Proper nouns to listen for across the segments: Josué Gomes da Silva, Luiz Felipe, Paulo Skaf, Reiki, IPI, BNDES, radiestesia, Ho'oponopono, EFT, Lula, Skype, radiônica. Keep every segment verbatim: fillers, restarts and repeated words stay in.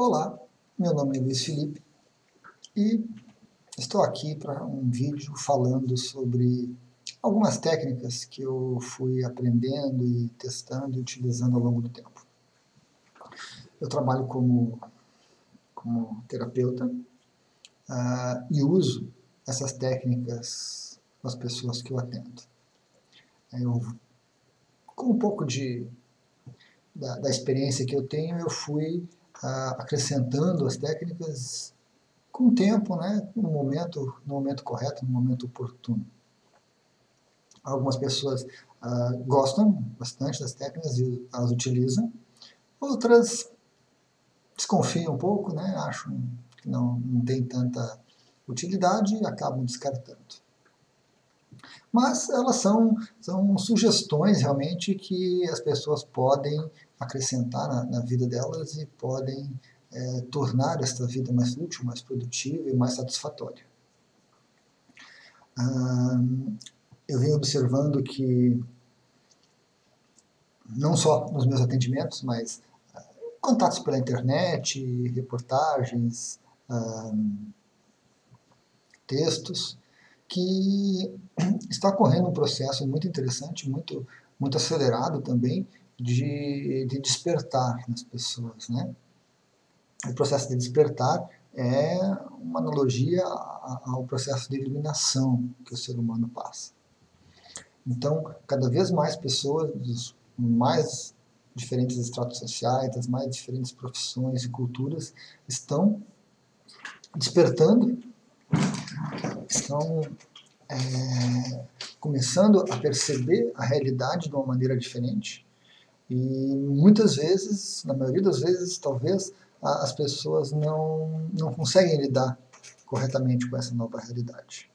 Olá, meu nome é Luiz Felipe e estou aqui para um vídeo falando sobre algumas técnicas que eu fui aprendendo e testando e utilizando ao longo do tempo. Eu trabalho como, como terapeuta uh, e uso essas técnicas com as pessoas que eu atendo. Eu, com um pouco de, da, da experiência que eu tenho, eu fui Uh, acrescentando as técnicas com o tempo, né, no momento, no momento correto, no momento oportuno. Algumas pessoas uh, gostam bastante das técnicas e as utilizam, outras desconfiam um pouco, né, acham que não, não tem tanta utilidade e acabam descartando. Mas elas são, são sugestões realmente que as pessoas podem acrescentar na, na vida delas e podem é, tornar esta vida mais útil, mais produtiva e mais satisfatória. Ah, eu venho observando que, não só nos meus atendimentos, mas ah, contatos pela internet, reportagens, ah, textos, que está correndo um processo muito interessante, muito, muito acelerado também, De, de despertar nas pessoas, né? O processo de despertar é uma analogia ao processo de iluminação que o ser humano passa. Então, cada vez mais pessoas dos mais diferentes estratos sociais, das mais diferentes profissões e culturas, estão despertando, estão é, começando a perceber a realidade de uma maneira diferente. E muitas vezes, na maioria das vezes, talvez, as pessoas não, não conseguem lidar corretamente com essa nova realidade.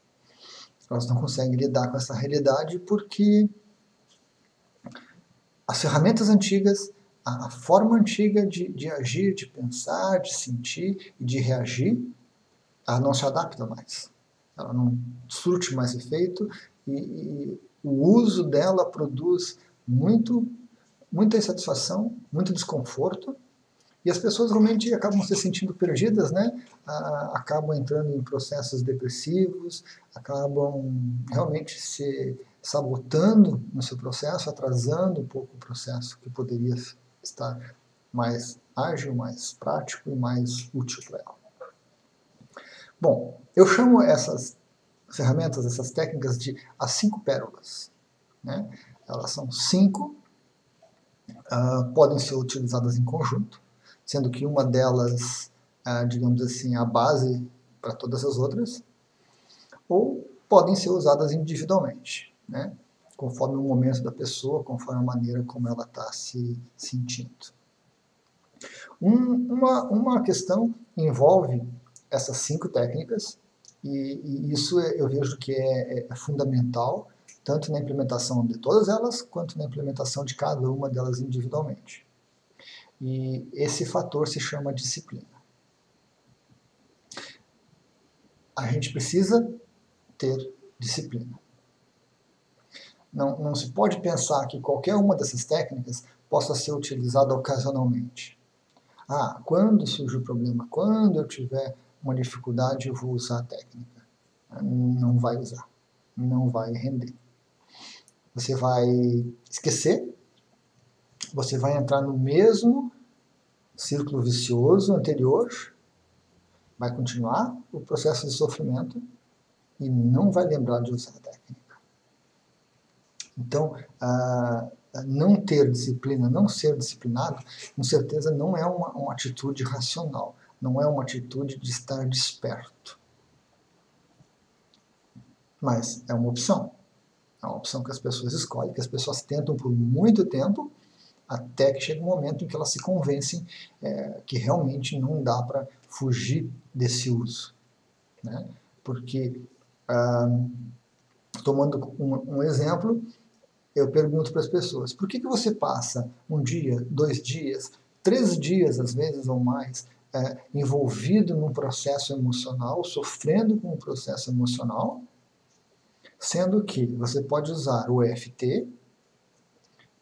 Elas não conseguem lidar com essa realidade porque as ferramentas antigas, a forma antiga de, de agir, de pensar, de sentir e de reagir, ela não se adapta mais. Ela não surte mais efeito e, e o uso dela produz muito... muita insatisfação, muito desconforto, e as pessoas realmente acabam se sentindo perdidas, né? Ah, acabam entrando em processos depressivos, acabam realmente se sabotando no seu processo, atrasando um pouco o processo que poderia estar mais ágil, mais prático e mais útil para ela. Bom, eu chamo essas ferramentas, essas técnicas de as cinco pérolas, né? Elas são cinco. Uh, podem ser utilizadas em conjunto, sendo que uma delas, uh, digamos assim, é a base para todas as outras, ou podem ser usadas individualmente, né, conforme o momento da pessoa, conforme a maneira como ela está se sentindo. Um, uma, uma questão envolve essas cinco técnicas, e, e isso eu vejo que é, é fundamental, tanto na implementação de todas elas, quanto na implementação de cada uma delas individualmente. E esse fator se chama disciplina. A gente precisa ter disciplina. Não, não se pode pensar que qualquer uma dessas técnicas possa ser utilizada ocasionalmente. Ah, quando surge o problema, quando eu tiver uma dificuldade, eu vou usar a técnica. Não vai usar, não vai render. Você vai esquecer, você vai entrar no mesmo círculo vicioso anterior, vai continuar o processo de sofrimento e não vai lembrar de usar a técnica. Então, ah, não ter disciplina, não ser disciplinado, com certeza não é uma, uma atitude racional, não é uma atitude de estar desperto. Mas é uma opção. É uma opção que as pessoas escolhem, que as pessoas tentam por muito tempo, até que chega um momento em que elas se convencem é, que realmente não dá para fugir desse uso, né? Porque, ah, tomando um, um exemplo, eu pergunto para as pessoas, por que, que você passa um dia, dois dias, três dias às vezes ou mais, é, envolvido num processo emocional, sofrendo com um processo emocional, sendo que você pode usar o E F T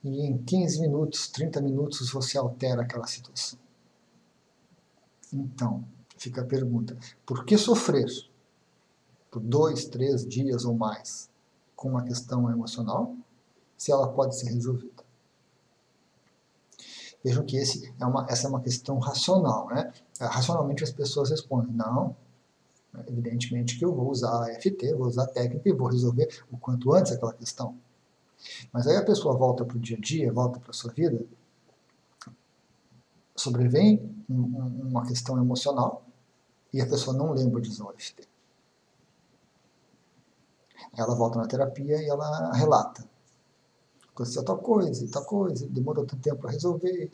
e em quinze minutos, trinta minutos você altera aquela situação. Então, fica a pergunta, por que sofrer por dois, três dias ou mais com uma questão emocional, se ela pode ser resolvida? Vejam que esse é uma, essa é uma questão racional, né? Racionalmente as pessoas respondem, não, evidentemente que eu vou usar a E F T, vou usar a técnica e vou resolver o quanto antes aquela questão. Mas aí a pessoa volta para o dia a dia, volta para a sua vida, sobrevém uma questão emocional e a pessoa não lembra de usar o E F T. Ela volta na terapia e ela relata. Aconteceu tal coisa, tal coisa, demorou tanto tempo para resolver,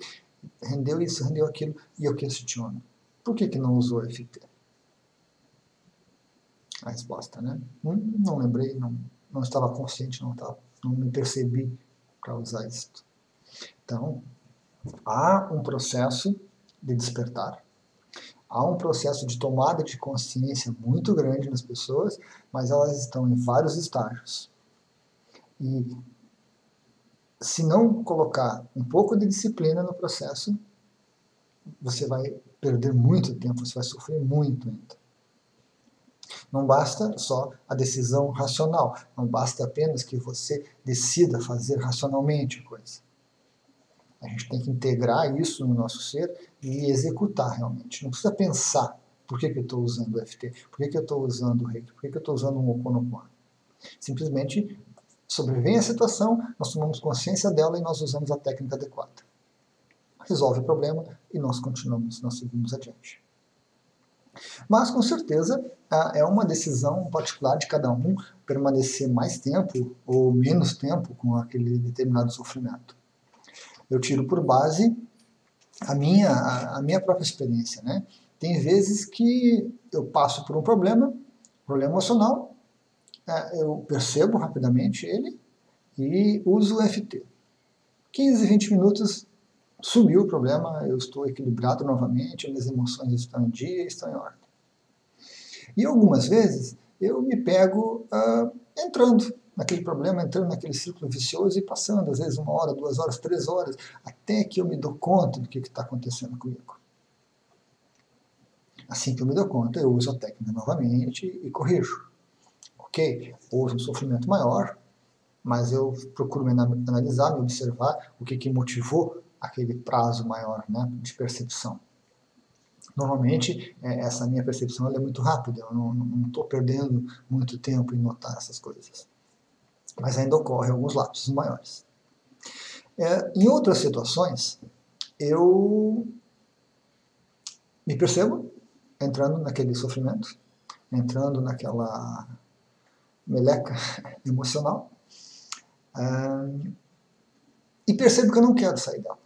rendeu isso, rendeu aquilo, e eu questiono. Por que que não usou o E F T? A resposta, né? Hum, não lembrei, não, não estava consciente, não, estava, não me percebi para usar isto. Então, há um processo de despertar. Há um processo de tomada de consciência muito grande nas pessoas, mas elas estão em vários estágios. E se não colocar um pouco de disciplina no processo, você vai perder muito tempo, você vai sofrer muito ainda. Não basta só a decisão racional, não basta apenas que você decida fazer racionalmente a coisa. A gente tem que integrar isso no nosso ser e executar realmente. Não precisa pensar por que, que eu estou usando o E F T, por que, que eu estou usando o Reiki, por que, que eu estou usando o Ho'oponopono. Simplesmente sobrevém a situação, nós tomamos consciência dela e nós usamos a técnica adequada. Resolve o problema e nós continuamos, nós seguimos adiante. Mas, com certeza, é uma decisão particular de cada um permanecer mais tempo ou menos tempo com aquele determinado sofrimento. Eu tiro por base a minha, a minha própria experiência, né? Tem vezes que eu passo por um problema, problema emocional, eu percebo rapidamente ele e uso o E F T. quinze, vinte minutos, sumiu o problema, eu estou equilibrado novamente, minhas emoções estão em dia, estão em ordem. E algumas vezes eu me pego uh, entrando naquele problema, entrando naquele círculo vicioso e passando, às vezes uma hora, duas horas, três horas, até que eu me dou conta do que está acontecendo comigo. Assim que eu me dou conta, eu uso a técnica novamente e corrijo. Ok, houve um sofrimento maior, mas eu procuro me analisar, me observar o que, que motivou aquele prazo maior, né, de percepção. Normalmente, essa minha percepção ela é muito rápida, eu não estou perdendo muito tempo em notar essas coisas. Mas ainda ocorrem alguns lapsos maiores. É, em outras situações, eu me percebo entrando naquele sofrimento, entrando naquela meleca emocional, uh, e percebo que eu não quero sair dela.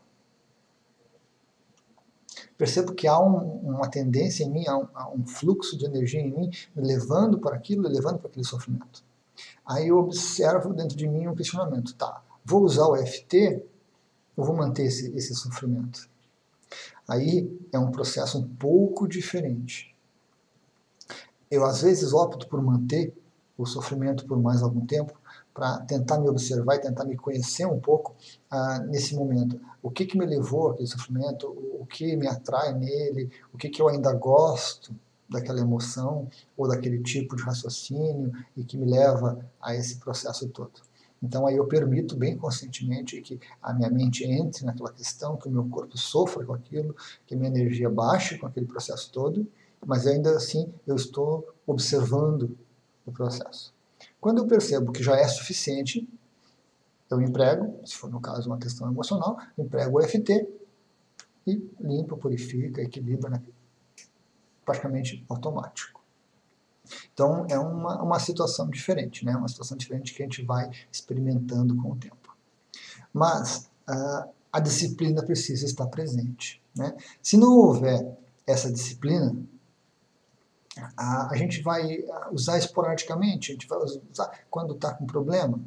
Percebo que há um, uma tendência em mim, há um, há um fluxo de energia em mim, me levando para aquilo, me levando para aquele sofrimento. Aí eu observo dentro de mim um questionamento, tá, vou usar o E F T ou vou manter esse, esse sofrimento? Aí é um processo um pouco diferente. Eu às vezes opto por manter o sofrimento por mais algum tempo, para tentar me observar e tentar me conhecer um pouco ah, nesse momento. O que, que me levou àquele sofrimento, o que me atrai nele, o que, que eu ainda gosto daquela emoção ou daquele tipo de raciocínio e que me leva a esse processo todo. Então aí eu permito bem conscientemente que a minha mente entre naquela questão, que o meu corpo sofra com aquilo, que a minha energia baixe com aquele processo todo, mas ainda assim eu estou observando o processo. Quando eu percebo que já é suficiente, eu emprego, se for no caso uma questão emocional, emprego o E F T e limpa, purifica, equilibra, né? Praticamente automático. Então é uma, uma situação diferente, né? Uma situação diferente que a gente vai experimentando com o tempo. Mas a, a disciplina precisa estar presente, né? Se não houver essa disciplina, a gente vai usar esporadicamente, a gente vai usar quando está com problema.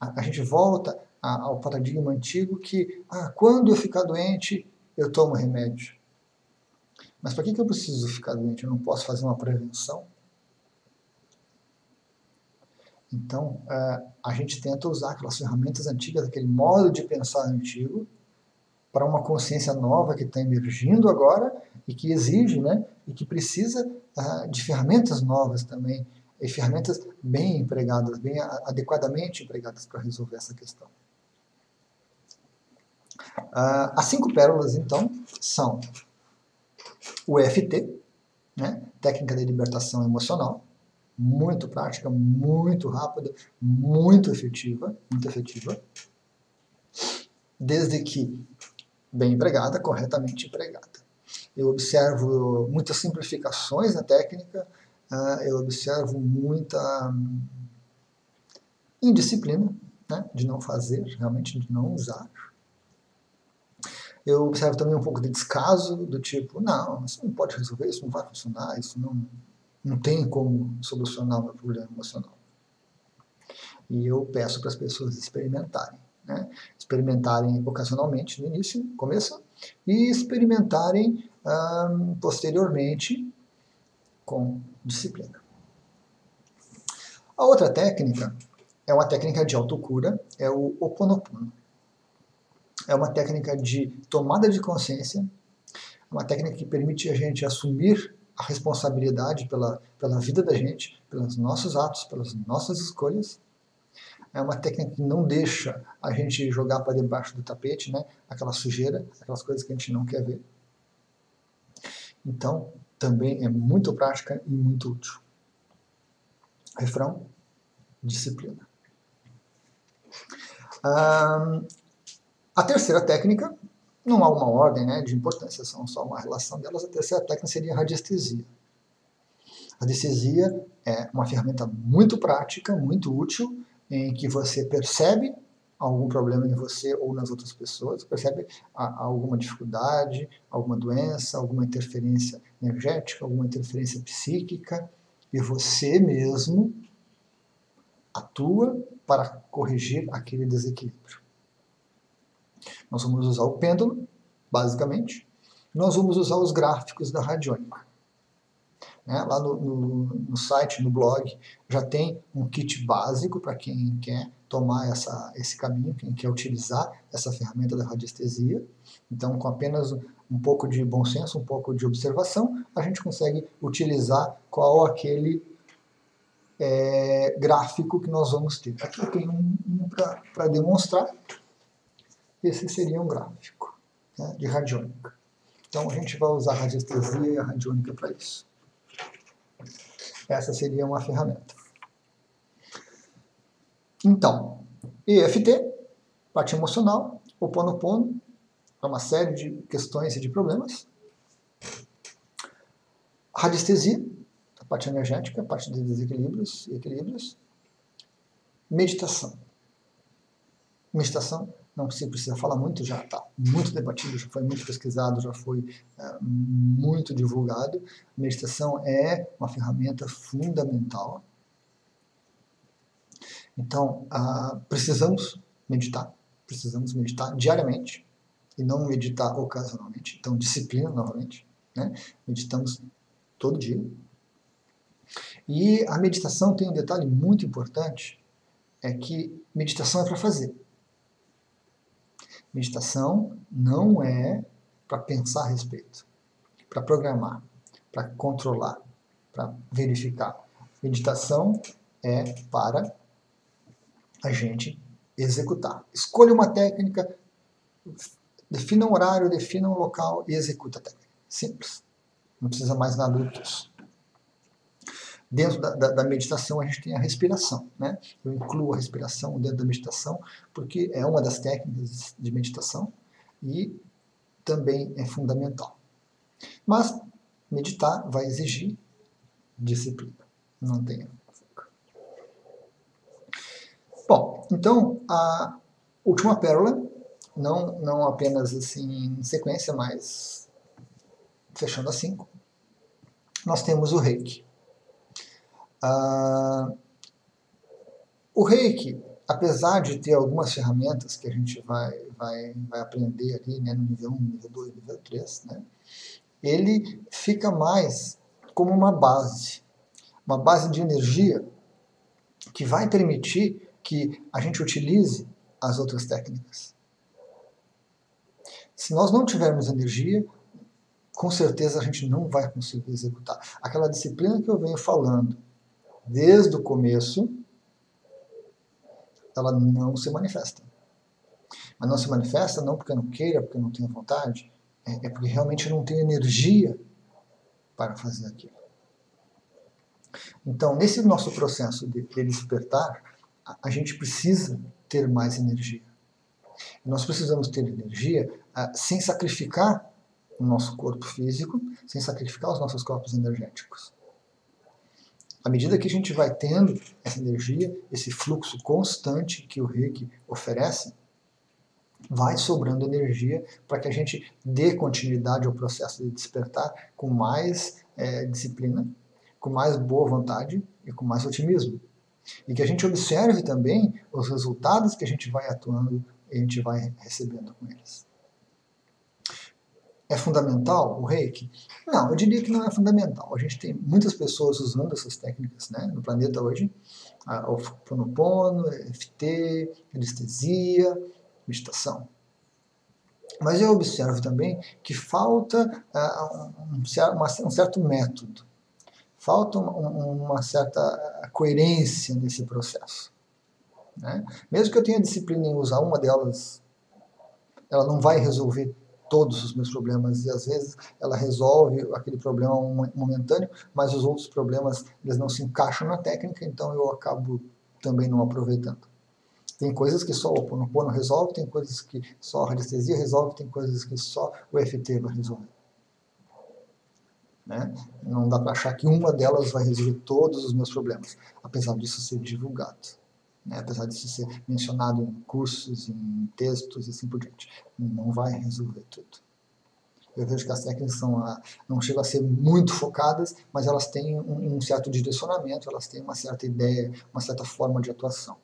A gente volta ao paradigma antigo que, ah, quando eu ficar doente, eu tomo remédio. Mas para que, que eu preciso ficar doente? Eu não posso fazer uma prevenção? Então, a gente tenta usar aquelas ferramentas antigas, aquele modo de pensar antigo, para uma consciência nova que está emergindo agora, e que exige, né, e que precisa ah, de ferramentas novas também, e ferramentas bem empregadas, bem adequadamente empregadas para resolver essa questão. Ah, as cinco pérolas, então, são o E F T, né, técnica de libertação emocional, muito prática, muito rápida, muito efetiva, muito efetiva, desde que bem empregada, corretamente empregada. Eu observo muitas simplificações na técnica, eu observo muita indisciplina, né, de não fazer, realmente de não usar. Eu observo também um pouco de descaso, do tipo, não, isso não pode resolver, isso não vai funcionar, isso não, não tem como solucionar o meu problema emocional. E eu peço para as pessoas experimentarem. Né, experimentarem ocasionalmente no início, começo, e experimentarem hum, posteriormente com disciplina. A outra técnica é uma técnica de autocura, é o Ho'oponopono. É uma técnica de tomada de consciência, uma técnica que permite a gente assumir a responsabilidade pela, pela vida da gente, pelos nossos atos, pelas nossas escolhas. É uma técnica que não deixa a gente jogar para debaixo do tapete, né? Aquela sujeira, aquelas coisas que a gente não quer ver. Então, também é muito prática e muito útil. Refrão, disciplina. Ah, a terceira técnica, não há uma ordem, né, de importância, são só uma relação delas. A terceira técnica seria a radiestesia. A radiestesia é uma ferramenta muito prática, muito útil, em que você percebe algum problema em você ou nas outras pessoas, percebe a, alguma dificuldade, alguma doença, alguma interferência energética, alguma interferência psíquica, e você mesmo atua para corrigir aquele desequilíbrio. Nós vamos usar o pêndulo, basicamente. Nós vamos usar os gráficos da radiônica. É, lá no, no, no site, no blog, já tem um kit básico para quem quer tomar essa, esse caminho, quem quer utilizar essa ferramenta da radiestesia. Então, com apenas um pouco de bom senso, um pouco de observação, a gente consegue utilizar qual aquele é, gráfico que nós vamos ter. Aqui tem um, um para demonstrar. Esse seria um gráfico, né, de radiônica. Então, a gente vai usar a radiestesia e a radiônica para isso. Essa seria uma ferramenta. Então, E F T, parte emocional, Ho'oponopono, é uma série de questões e de problemas. A radiestesia, a parte energética, a parte de desequilíbrios e equilíbrios. Meditação. Meditação não se precisa falar muito, já está muito debatido, já foi muito pesquisado, já foi é, muito divulgado. Meditação é uma ferramenta fundamental. Então, ah, precisamos meditar, precisamos meditar diariamente e não meditar ocasionalmente. Então, disciplina novamente, né? Meditamos todo dia. E a meditação tem um detalhe muito importante, é que meditação é para fazer. Meditação não é para pensar a respeito, para programar, para controlar, para verificar. Meditação é para a gente executar. Escolha uma técnica, defina um horário, defina um local e executa a técnica. Simples. Não precisa mais nada disso. Dentro da, da, da meditação a gente tem a respiração, né? Eu incluo a respiração dentro da meditação porque é uma das técnicas de meditação e também é fundamental. Mas meditar vai exigir disciplina, não tem. Bom, então a última pérola, não, não apenas assim em sequência, mas fechando as cinco, nós temos o Reiki. Uh, o Reiki, apesar de ter algumas ferramentas que a gente vai, vai, vai aprender ali, né, no nível um, nível dois, nível três, né, ele fica mais como uma base, uma base de energia que vai permitir que a gente utilize as outras técnicas. Se nós não tivermos energia, com certeza a gente não vai conseguir executar. Aquela disciplina que eu venho falando desde o começo, ela não se manifesta. Mas não se manifesta não porque não queira, porque não tenha vontade, é porque realmente não tem energia para fazer aquilo. Então, nesse nosso processo de, de despertar, a, a gente precisa ter mais energia. Nós precisamos ter energia ah, sem sacrificar o nosso corpo físico, sem sacrificar os nossos corpos energéticos. À medida que a gente vai tendo essa energia, esse fluxo constante que o Reiki oferece, vai sobrando energia para que a gente dê continuidade ao processo de despertar com mais é, disciplina, com mais boa vontade e com mais otimismo. E que a gente observe também os resultados que a gente vai atuando e a gente vai recebendo com eles. É fundamental o Reiki? Não, eu diria que não é fundamental. A gente tem muitas pessoas usando essas técnicas, né, no planeta hoje. O Ho'oponopono, E F T, radiestesia, meditação. Mas eu observo também que falta uh, um, um certo método, falta um, uma certa coerência nesse processo, né? Mesmo que eu tenha disciplina em usar uma delas, ela não vai resolver todos os meus problemas, e às vezes ela resolve aquele problema momentâneo, mas os outros problemas eles não se encaixam na técnica, então eu acabo também não aproveitando. Tem coisas que só o Ho'oponopono resolve, tem coisas que só a radiestesia resolve, tem coisas que só o E F T vai resolver. Né? Não dá para achar que uma delas vai resolver todos os meus problemas, apesar disso ser divulgado, né? Apesar disso ser mencionado em cursos, em textos e assim por diante. Não vai resolver tudo. Eu vejo que as técnicas são a, não chegam a ser muito focadas, mas elas têm um, um certo direcionamento, elas têm uma certa ideia, uma certa forma de atuação.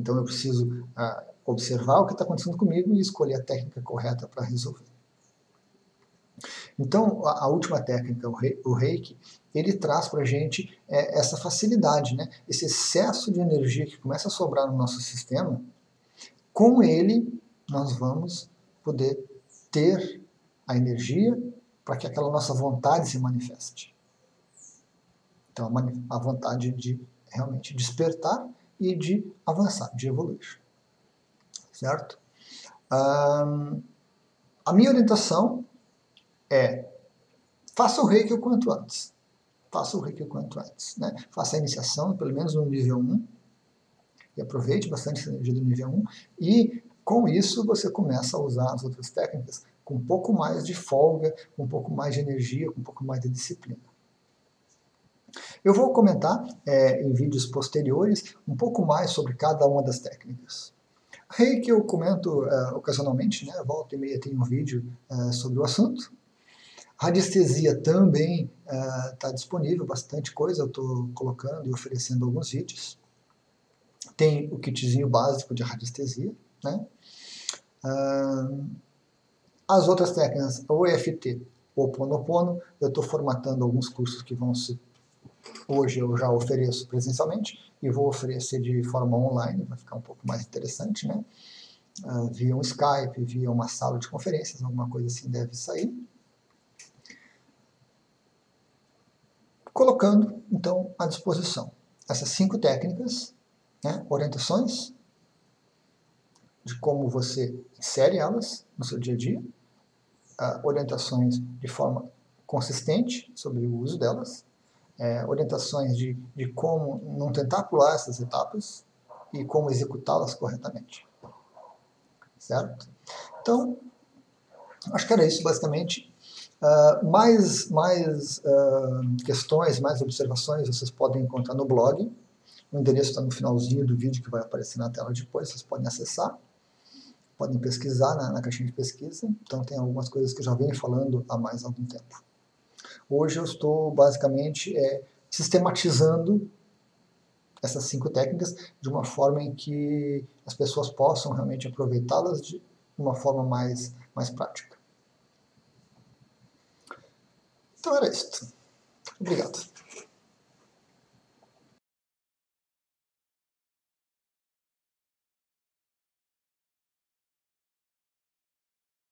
Então eu preciso ah, observar o que está acontecendo comigo e escolher a técnica correta para resolver. Então a, a última técnica, o, rei, o Reiki, ele traz para a gente é, essa facilidade, né? Esse excesso de energia que começa a sobrar no nosso sistema, com ele nós vamos poder ter a energia para que aquela nossa vontade se manifeste. Então a vontade de realmente despertar e de avançar, de evoluir, certo? Um, a minha orientação é, faça o Reiki o quanto antes, faça o Reiki o quanto antes, né? Faça a iniciação, pelo menos no nível um, e aproveite bastante essa energia do nível um, e com isso você começa a usar as outras técnicas com um pouco mais de folga, com um pouco mais de energia, com um pouco mais de disciplina. Eu vou comentar é, em vídeos posteriores um pouco mais sobre cada uma das técnicas. Reiki eu comento uh, ocasionalmente, né? Volta e meia tem um vídeo uh, sobre o assunto. Radiestesia também está uh, disponível, bastante coisa, eu estou colocando e oferecendo alguns vídeos. Tem o kitzinho básico de radiestesia, né? Uh, as outras técnicas, o E F T, o Ho'oponopono, eu estou formatando alguns cursos que vão se hoje eu já ofereço presencialmente e vou oferecer de forma online, vai ficar um pouco mais interessante, né? Uh, via um Skype, via uma sala de conferências, alguma coisa assim deve sair. Colocando, então, à disposição essas cinco técnicas, né? Orientações de como você insere elas no seu dia a dia, uh, orientações de forma consistente sobre o uso delas, É, orientações de, de como não tentar pular essas etapas e como executá-las corretamente. Certo? Então, acho que era isso basicamente. Uh, mais mais uh, questões, mais observações vocês podem encontrar no blog. O endereço está no finalzinho do vídeo que vai aparecer na tela depois, vocês podem acessar. Podem pesquisar na, na caixinha de pesquisa. Então tem algumas coisas que eu já venho falando há mais algum tempo. Hoje eu estou basicamente é, sistematizando essas cinco técnicas de uma forma em que as pessoas possam realmente aproveitá-las de uma forma mais, mais prática. Então era isso. Obrigado.